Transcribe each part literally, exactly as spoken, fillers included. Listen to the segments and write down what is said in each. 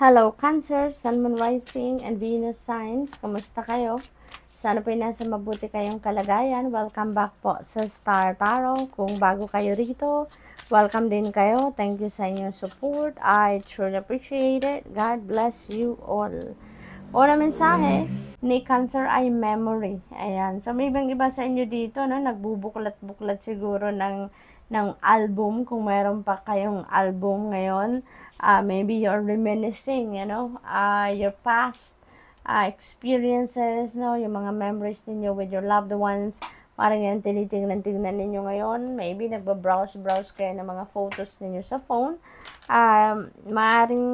Hello Cancer, Sun, Moon, Rising, and Venus Signs. Kamusta kayo? Sana po nasa mabuti kayong kalagayan. Welcome back po sa Star Tarot. Kung bago kayo rito, welcome din kayo. Thank you sa inyong support. I truly appreciate it. God bless you all. Una mensahe ni Cancer ay memory. Ayan. So may ibang iba sa inyo dito, no? Nagbubuklat-buklat siguro ng, ng album. Kung mayroon pa kayong album ngayon, Uh, maybe you're reminiscing, you know, uh, your past uh, experiences, no? Yung mga memories ninyo with your loved ones. Parang yan, tinitingnan-tingnan ninyo ngayon. Maybe nagbabrowse-browse kayo ng mga photos ninyo sa phone. Um, maaring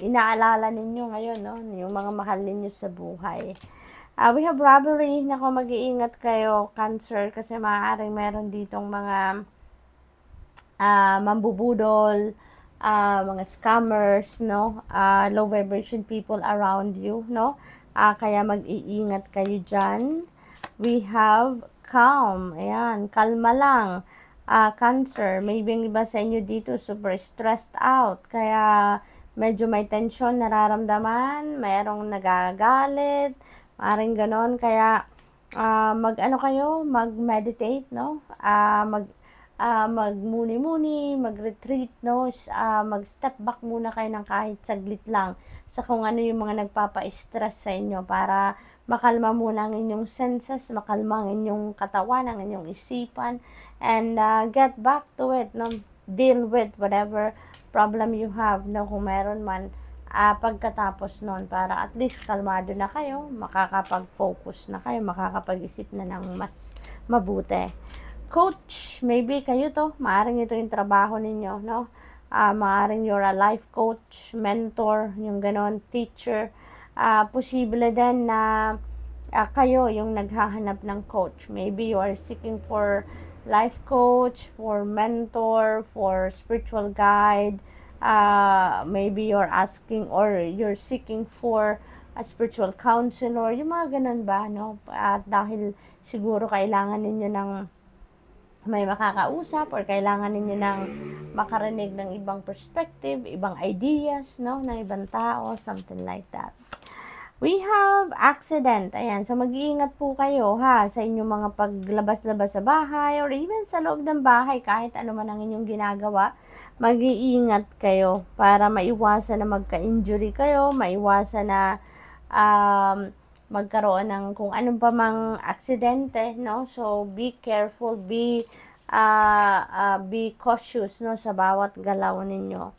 inaalala ninyo ngayon, no? Yung mga mahal ninyo sa buhay. Uh, we have robbery. Nako, mag-iingat kayo, Cancer, kasi maaring meron ditong mga uh, mambubudol, Uh, mga scammers, no? Uh, low vibration people around you, no? Uh, kaya mag-iingat kayo dyan. We have calm. Ayan, kalma lang. Uh, cancer, maybe ang iba sa inyo dito super stressed out. Kaya medyo may tension nararamdaman, mayroong nagagalit, maring ganon. Kaya uh, mag-ano kayo, mag-meditate, no? Uh, mag Uh, magmuni-muni, mag-retreat, no? Uh, mag-step back muna kayo ng kahit saglit lang sa kung ano yung mga nagpapa-stress sa inyo para makalma muna ang inyong senses, makalma ang inyong katawan, ang inyong isipan, and uh, get back to it, no? Deal with whatever problem you have, no? Kung meron man, uh, pagkatapos nun, para at least kalmado na kayo, makakapag-focus na kayo, makakapag-isip na ng mas mabuti. Coach, maybe kayo to, maaring ito yung trabaho ninyo, no? Uh, maaring you're a life coach, mentor, yung ganon, teacher. Uh, posible din na uh, kayo yung naghahanap ng coach. Maybe you are seeking for life coach, for mentor, for spiritual guide. Uh, maybe you're asking or you're seeking for a spiritual counselor. Yung mga ganon ba, no? At dahil siguro kailangan ninyo ng may makakausap or kailangan ninyo ng makarinig ng ibang perspective, ibang ideas, no? Ng ibang tao, something like that. We have accident. Ayan, so mag-iingat po kayo, ha, sa inyong mga paglabas-labas sa bahay or even sa loob ng bahay, kahit ano man ang inyong ginagawa, mag-iingat kayo para maiwasan na magka-injury kayo, maiwasan na um, magkaroon ng kung anong pa mang aksidente, no? So be careful, be uh, uh, be cautious, no, sa bawat galaw ninyo.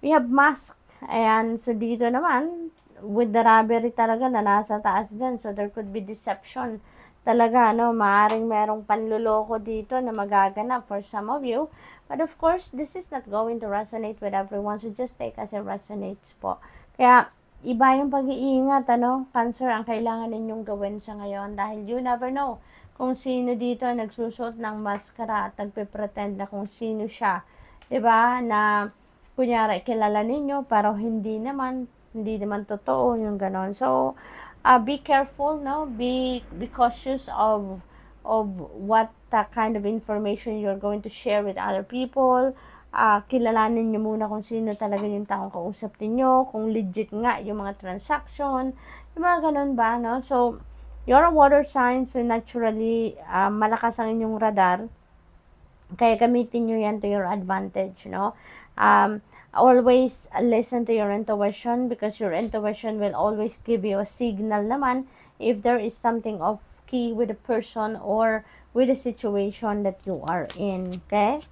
We have mask. Ayan, so dito naman with the robbery talaga na nasa taas din, so there could be deception talaga, no? Maaring merong panluloko dito na magaganap for some of you, but of course this is not going to resonate with everyone, so just take as it resonates po. Kaya iba yung pag-iingat, ano? Cancer, ang kailangan ninyong gawin sa ngayon dahil you never know kung sino dito nagsusot ng maskara at nagpe-pretend na kung sino siya. Diba? Na kunyari, kilala ninyo pero hindi naman, hindi naman totoo yung ganon. So, uh, be careful, no? Be, be cautious of, of what uh, kind of information you're going to share with other people. Uh, kilalanin nyo muna kung sino talaga yung taong kausap niyo, kung legit nga yung mga transaction, yung mga ganun ba, no? So, you're a water sign, so naturally, uh, malakas ang inyong radar, kaya gamitin nyo yan to your advantage, no? Um, always listen to your intuition because your intuition will always give you a signal naman if there is something of key with a person or with a situation that you are in, okay?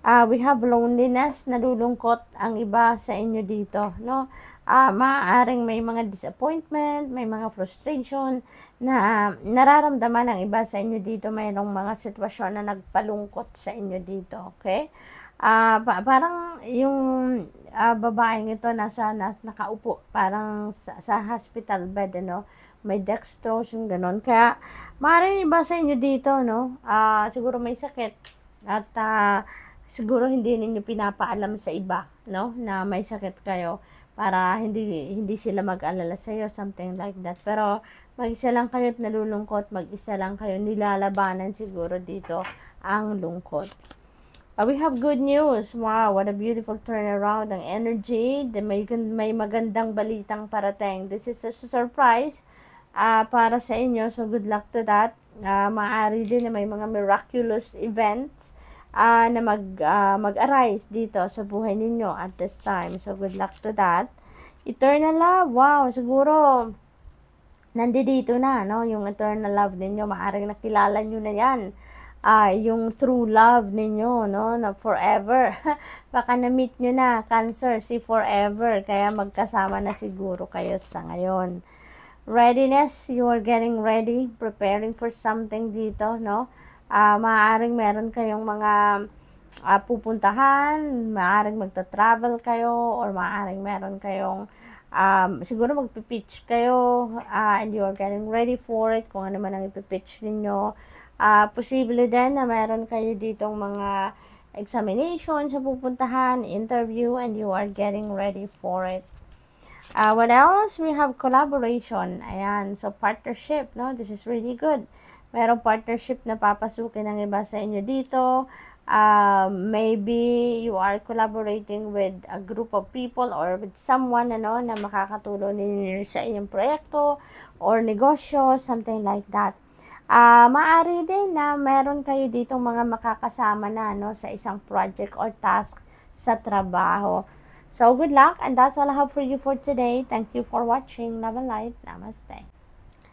Uh, we have loneliness, nalulungkot ang iba sa inyo dito, no? Uh, maaaring may mga disappointment, may mga frustration na uh, nararamdaman ang iba sa inyo dito. Mayroong mga sitwasyon na nagpalungkot sa inyo dito, okay? Uh, pa parang yung uh, babaeng ito nasa, nasa nakaupo, parang sa, sa hospital bed, no? May dextrose, yung ganon. Kaya maaaring iba sa inyo dito, no? Uh, siguro may sakit at uh, siguro hindi ninyo pinapaalam sa iba, no? Na may sakit kayo para hindi hindi sila mag-alala sa iyo, something like that. Pero mag-isa lang kayo at nalulungkot, mag-isa lang kayo, nilalabanan siguro dito ang lungkot. Uh, we have good news. Wow, what a beautiful turnaround ng energy. May, may magandang balitang parating. This is a surprise uh, para sa inyo. So, good luck to that. Uh, maaari din na may mga miraculous events uh, na mag, uh, mag-arise dito sa buhay ninyo at this time. So, good luck to that. Eternal love. Wow, siguro nandito na, no? Yung eternal love ninyo. Maaaring nakilala nyo na yan. Ah, yung true love ninyo, no, na forever. Baka na-meet nyo na, Cancer, si forever. Kaya magkasama na siguro kayo sa ngayon. Readiness, you are getting ready, preparing for something dito, no? Ah, maaaring meron kayong mga ah, pupuntahan, maaaring magta-travel kayo, or maaaring meron kayong, um, siguro magpipitch kayo, ah, and you are getting ready for it, kung ano man ang ipipitch ninyo. Uh, posible din na mayroon kayo ditong mga examinations sa pupuntahan, interview, and you are getting ready for it. Uh, what else? We have collaboration. Ayan. So, partnership. No? This is really good. Mayroong partnership na papasukin ng iba sa inyo dito. Uh, maybe you are collaborating with a group of people or with someone, ano, na makakatulong ninyo sa inyong proyekto or negosyo, something like that. Uh, maari din na meron kayo ditong mga makakasama na, no, sa isang project or task sa trabaho. So, good luck, and that's all I have for you for today. Thank you for watching. Love and light. Namaste.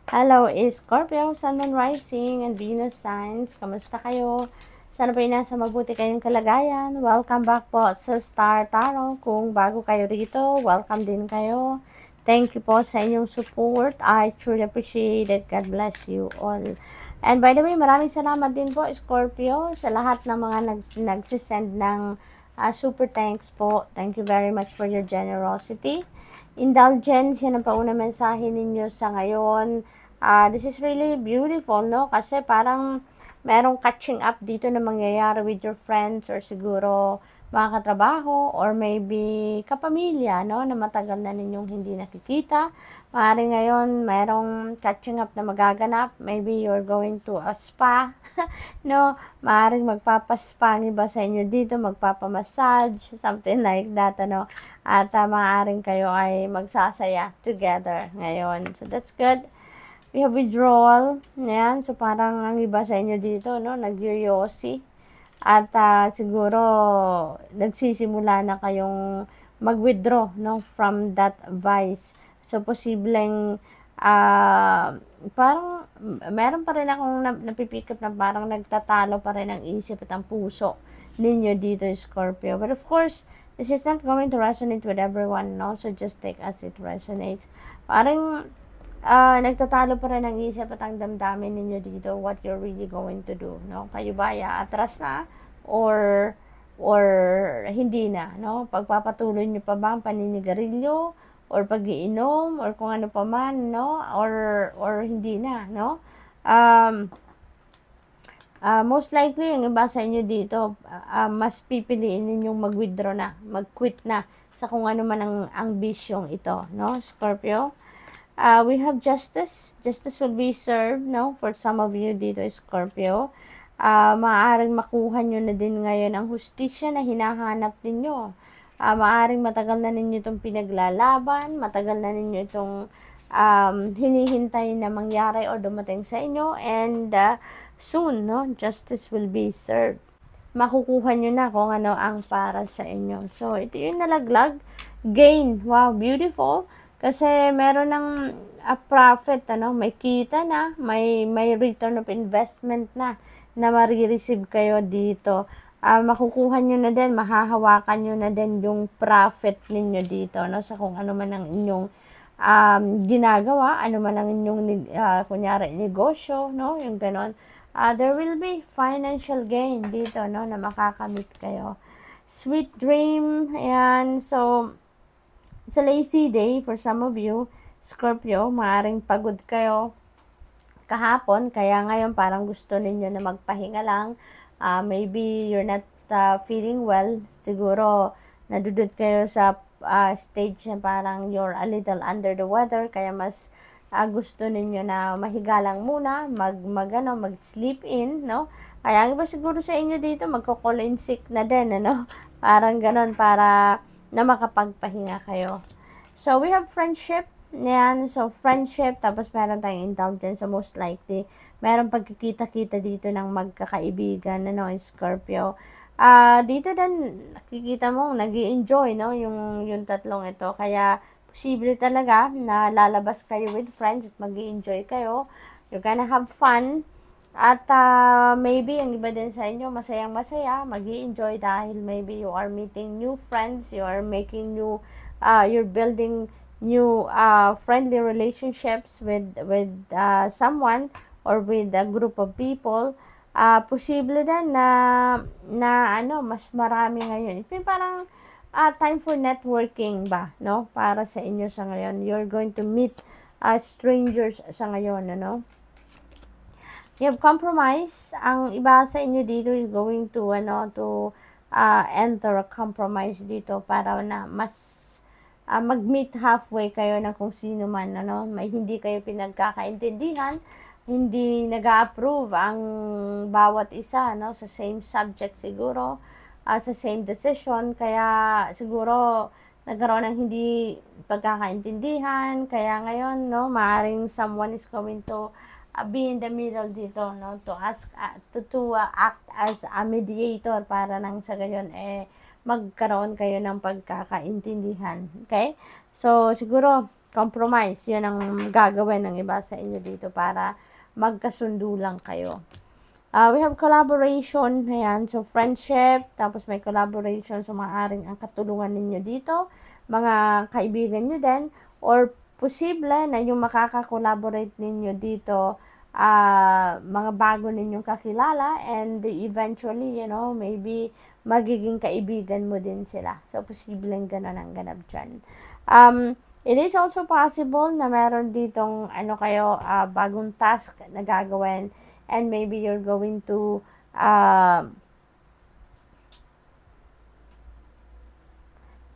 Hello, is Scorpio, Sun, Moon, Rising, and Venus signs. Kamusta kayo? Sana po nasa mabuti kayong kalagayan. Welcome back po sa Star Tarot. Kung bago kayo rito, welcome din kayo. Thank you po sa inyong support. I truly appreciate it. God bless you all. And by the way, maraming salamat din po, Scorpio, sa lahat ng mga nags nagsisend ng uh, super thanks po. Thank you very much for your generosity. Indulgence, yan ang pauna mensahe ninyo sa ngayon. Uh, this is really beautiful, no? Kasi parang merong catching up dito na mangyayari with your friends or siguro mga katrabaho or maybe kapamilya, no, na matagal na ninyong hindi nakikita. Maaaring ngayon mayroong catching up na magaganap. Maybe you're going to a spa. No, maaaring magpapaspa ba sa inyo dito, magpapamassage, something like that, ano. At uh, maaaring kayo ay magsasaya together ngayon. So that's good. We have withdrawal. Yan, so parang ang iba sa inyo dito, no, nagyoyosi. At uh, siguro nagsisimula na kayong mag-withdraw, no, from that vice. So, posibleng uh, parang meron pa rin akong napipick up na parang nagtatalo pa rin ang isip at ang puso ninyo dito, Scorpio. But of course, this is not going to resonate with everyone, no? So, just take as it resonates. Parang Uh, nagtatalo pa rin ang isip at ang damdamin ninyo dito, what you're really going to do, no? Kayo ba ay atras na or or hindi na, no? Pagpapatuloy nyo pa ba ang paninigarilyo or pag-iinom or kung ano pa man, no? Or or hindi na, no? Um uh, most likely ang iba sa inyo dito, uh, mas pipiliin ninyong mag-withdraw na, mag-quit na sa kung ano man ang ang bisyong ito, no? Scorpio. Uh, we have justice. Justice will be served, no? For some of you dito, Scorpio. Uh, maaaring makuha nyo na din ngayon ang hustisya na hinahanap ninyo. Uh, maaaring matagal na ninyo itong pinaglalaban, matagal na ninyo itong um, hinihintay na mangyari o dumating sa inyo, and uh, soon, no? Justice will be served. Makukuha nyo na kung ano ang para sa inyo. So, ito yung nalaglag. Gain. Wow, beautiful. Kasi meron ng uh, profit, ano, may kita na, may, may return of investment na, na marireceive kayo dito. Uh, makukuha nyo na din, mahahawakan nyo na din yung profit ninyo dito, no, sa kung ano man ang inyong um, ginagawa, ano man ang inyong, uh, kunyari, negosyo, no, yung ganon. Uh, there will be financial gain dito, no, na makakamit kayo. Sweet dream, ayan, so, it's a lazy day for some of you, Scorpio. Maaring pagod kayo kahapon, kaya ngayon parang gusto ninyo na magpahinga lang. Uh, maybe you're not uh, feeling well. Siguro, nadudod kayo sa uh, stage na parang you're a little under the weather, kaya mas uh, gusto ninyo na mahiga lang muna, mag, mag, ano, mag-sleep in, no? Kaya ba siguro sa inyo dito, magko-call-in sick na din, ano? Parang ganon, para na makapagpahinga kayo. So, we have friendship. Yan. So, friendship. Tapos, meron tayong indulgence. So, most likely, meron pagkikita-kita dito ng magkakaibigan, ano, Scorpio. Ah, uh, dito din, nakikita mo, nag-i-enjoy, no? Yung, yung tatlong ito. Kaya, posible talaga na lalabas kayo with friends at mag-i-enjoy kayo. You're gonna have fun. At uh, maybe, ang iba din sa inyo, masayang-masaya, mag-i-enjoy dahil maybe you are meeting new friends, you are making new, uh, you're building new uh, friendly relationships with, with uh, someone or with a group of people. Uh, posible din na, na ano, mas marami ngayon. It's parang uh, time for networking ba, no? Para sa inyo sa ngayon. You're going to meet uh, strangers sa ngayon, ano? You have compromise. Ang iba sa inyo dito is going to ano to uh, enter a compromise dito para na mas uh, mag-meet halfway kayo na kung sino man, ano, may hindi kayo pinagkakaintindihan, hindi nag-a-approve ang bawat isa, no, sa same subject siguro, uh, sa same decision, kaya siguro nagkaroon ng hindi pagkakaintindihan, kaya ngayon, no, maaring someone is going to be in the middle dito, no, to ask uh, to, to uh, act as a mediator para nang sa gayon eh magkaroon kayo ng pagkakaintindihan. Okay, so siguro compromise yun ang gagawin ng iba sa inyo dito para magkasundo lang kayo. Uh, we have collaboration. Ayan, so friendship, tapos may collaboration, so maaaring ang katulungan ninyo dito, mga kaibigan nyo din, or posible na yung makaka-collaborate ninyo dito, uh, mga bago ninyong kakilala, and eventually, you know, maybe magiging kaibigan mo din sila. So, posibleng ganun ang ganap dyan. Um, it is also possible na meron ditong, ano kayo, uh, bagong task na gagawin, and maybe you're going to, uh,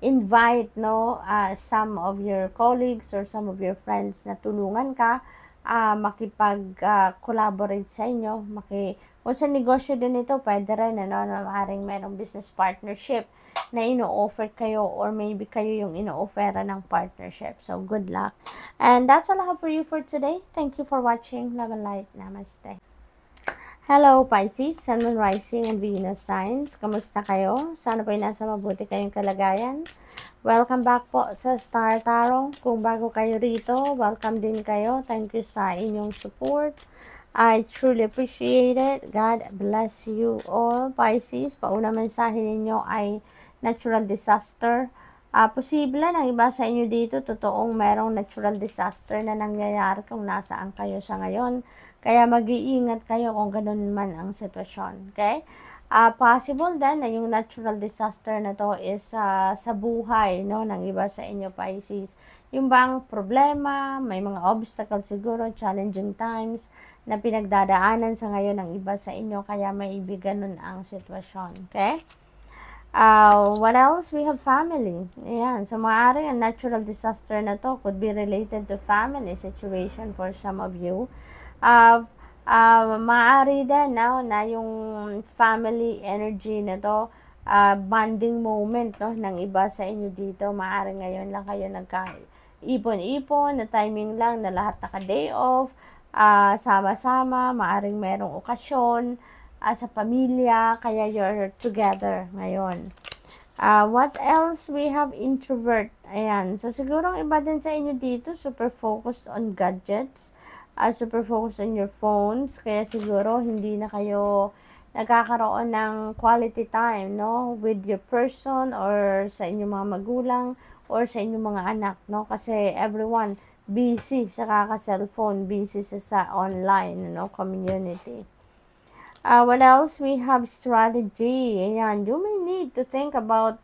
invite, no, uh, some of your colleagues or some of your friends na tulungan ka, uh, makipag-collaborate uh, sa inyo. Maki kung sa negosyo din ito, pwede rin, ano, na maaaring mayroong business partnership na ino-offer kayo, or maybe kayo yung ino-offera ng partnership. So, good luck. And that's all I have for you for today. Thank you for watching. Love and light. Namaste. Hello Pisces, Sun, Moon, Rising, and Venus signs. Kamusta kayo? Sana po ay nasa mabuti kayong kalagayan. Welcome back po sa Star Tarot. Kung bago kayo rito, welcome din kayo. Thank you sa inyong support. I truly appreciate it. God bless you all. Pisces, pauna mensahe ninyo ay natural disaster. Uh, posible na iba sa inyo dito, totoong merong natural disaster na nangyayari kung nasaan kayo sa ngayon. Kaya mag-iingat kayo kung ganun man ang sitwasyon. Okay? Uh, possible din na yung natural disaster na to is uh, sa buhay, no, ng iba sa inyo, Pisces. Yung bang problema, may mga obstacles siguro, challenging times na pinagdadaanan sa ngayon ng iba sa inyo. Kaya may ibig ganun ang sitwasyon. Okay? Uh, what else? We have family. Ayan. So, maaari ang natural disaster na to could be related to family situation for some of you. Uh, uh, maaari din, no, na yung family energy na to, uh, bonding moment, no, ng iba sa inyo dito. Maaari ngayon lang kayo nagka-ipon-ipon, na timing lang na lahat naka-day off, uh, sama-sama, maaring merong okasyon uh, sa pamilya, kaya you're together ngayon. Uh, what else? We have introvert. Ayan. So, siguro ang iba din sa inyo dito, super focused on gadgets. Uh, super focused on your phones, kaya siguro hindi na kayo nagkakaroon ng quality time, no, with your person or sa inyong mga magulang or sa inyong mga anak, no, kasi everyone busy sa kaka-cellphone, busy sa, sa online, no, community. Uh, what else? We have strategy. Ayan, you may need to think about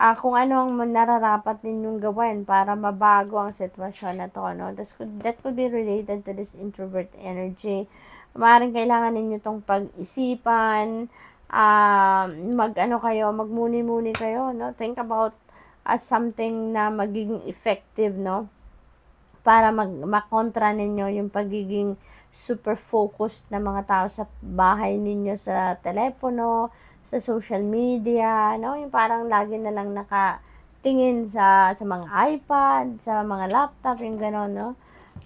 Uh, kung ano ang nararapat ninyong gawin para mabago ang sitwasyon na to, no? This could, that could be related to this introvert energy. Maaaring kailangan ninyo itong pag-isipan, uh, mag-ano kayo, magmuni-muni kayo, no? Think about uh, something na magiging effective, no? Para mag makontra ninyo yung pagiging super focused na mga tao sa bahay ninyo, sa telepono, sa social media, no? Yung parang lagi na lang nakatingin sa, sa mga iPad, sa mga laptop, yung gano'n, no?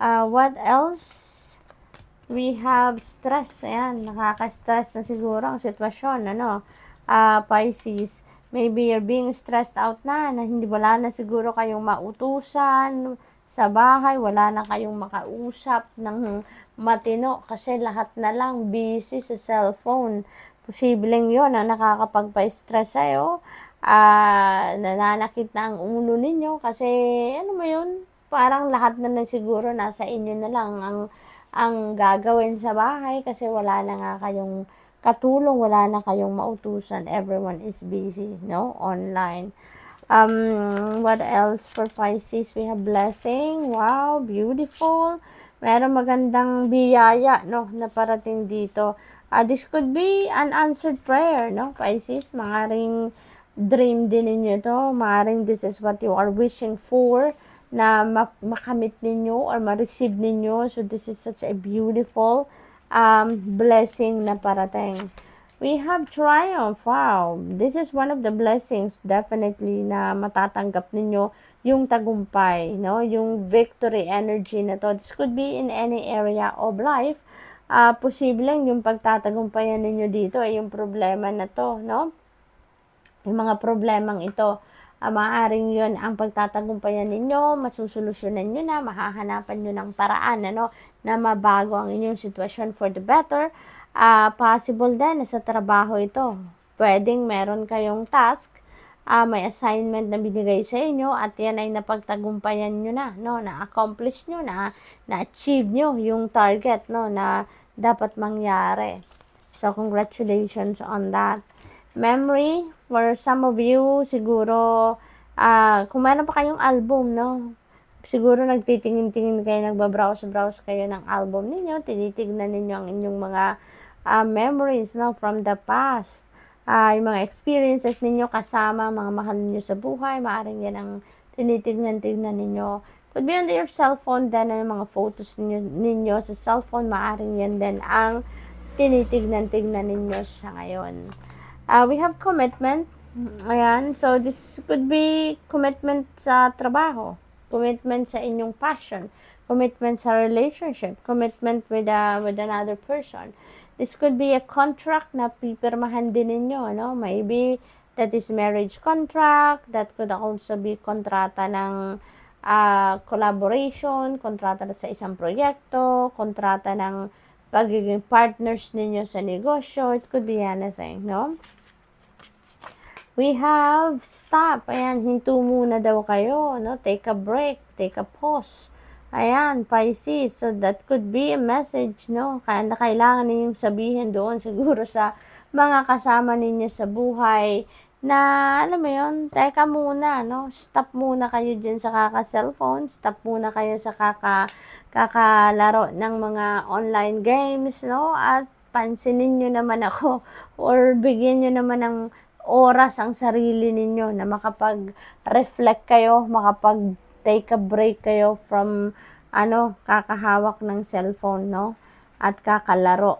Uh, what else? We have stress. Ayan, nakaka-stress na siguro ang sitwasyon, ano? Uh, Pisces, maybe you're being stressed out na, na hindi, wala na siguro kayong mautusan sa bahay, wala na kayong makausap ng matino kasi lahat na lang busy sa cellphone. Posibleng yun na nakakapagpa-stress sa'yo, uh, nananakit na ang ulo ninyo kasi ano mo yun, parang lahat na lang siguro nasa inyo na lang ang, ang gagawin sa bahay kasi wala na nga kayong katulong, wala na kayong mautusan, everyone is busy, no, online. Um, what else for Pisces? We have blessing. Wow, beautiful. Merong magandang biyaya, no, na parating dito. Uh, this could be an answered prayer, no, Pisces. Maaring dream din ninyo to. Maaring this is what you are wishing for na makamit ninyo or ma-receive ninyo. So this is such a beautiful um, blessing na parating. We have triumph. Wow. This is one of the blessings definitely na matatanggap ninyo, yung tagumpay, no? Yung victory energy na to. This could be in any area of life. Uh, posibleng yung pagtatagumpayan ninyo dito ay yung problema na to, no? Yung mga problemang ito, uh, maaaring yun ang pagtatagumpayan ninyo, masusolusyonan nyo na, mahahanapan nyo ng paraan, ano, na mabago ang inyong sitwasyon for the better. Uh, possible din sa trabaho ito. Pwedeng meron kayong task, uh, may assignment na binigay sa inyo at yan ay napagtagumpayan nyo na, no? Na-accomplish nyo, na, na-achieve nyo yung target, no? Na dapat mangyari. So, congratulations on that. Memory, for some of you, siguro, uh, kung meron pa kayong album, no? Siguro nagtitingin-tingin kayo, nagbabrowse-browse kayo ng album ninyo, tinitignan ninyo ang inyong mga Uh, memories, no, from the past, uh, yung mga experiences ninyo kasama mga mahal ninyo sa buhay, maaaring yan ang tinitignan-tignan ninyo. Could be on your cellphone din, ang mga photos ninyo, ninyo sa cellphone, maaaring yan din ang tinitignan-tignan ninyo sa ngayon. Uh, we have commitment. Ayan, so this could be commitment sa trabaho, commitment sa inyong passion, commitment sa relationship, commitment with, uh, with another person. This could be a contract na pipirmahan din ninyo, no? Maybe that is marriage contract, that could also be kontrata ng uh, collaboration, kontrata sa isang proyekto, kontrata ng pagiging partners ninyo sa negosyo, it could be anything, no? We have stop, ayan, hinto muna daw kayo, no? Take a break, take a pause. Ayan, Pisces. So, that could be a message, no? Kaya na kailangan ninyong sabihin doon siguro sa mga kasama ninyo sa buhay na, alam mo yun, teka muna, no? Stop muna kayo dyan sa kaka-cellphone. Stop muna kayo sa kaka, kakalaro ng mga online games, no? At pansinin nyo naman ako or bigyan nyo naman ng oras ang sarili ninyo na makapag-reflect kayo, makapag take a break kayo from ano, kakahawak ng cellphone, no? At kakalaro.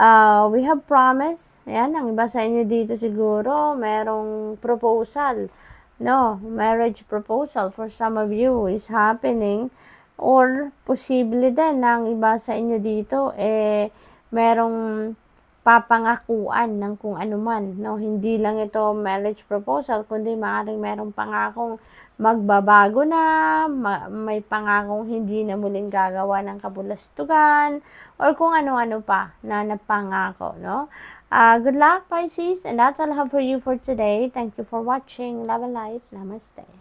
Uh, we have promise. Ayan, ang iba sa inyo dito siguro, merong proposal, no? Marriage proposal for some of you is happening. Or, posible din ang iba sa inyo dito, eh, merong papangakuan ng kung anuman, no? Hindi lang ito marriage proposal, kundi maaaring merong pangakong magbabago na, ma may pangakong hindi na muling gagawa ng kabulastugan, or kung ano-ano pa na napangako, no? Uh, good luck, Pisces, and that's all I have for you for today. Thank you for watching. Love and light. Namaste.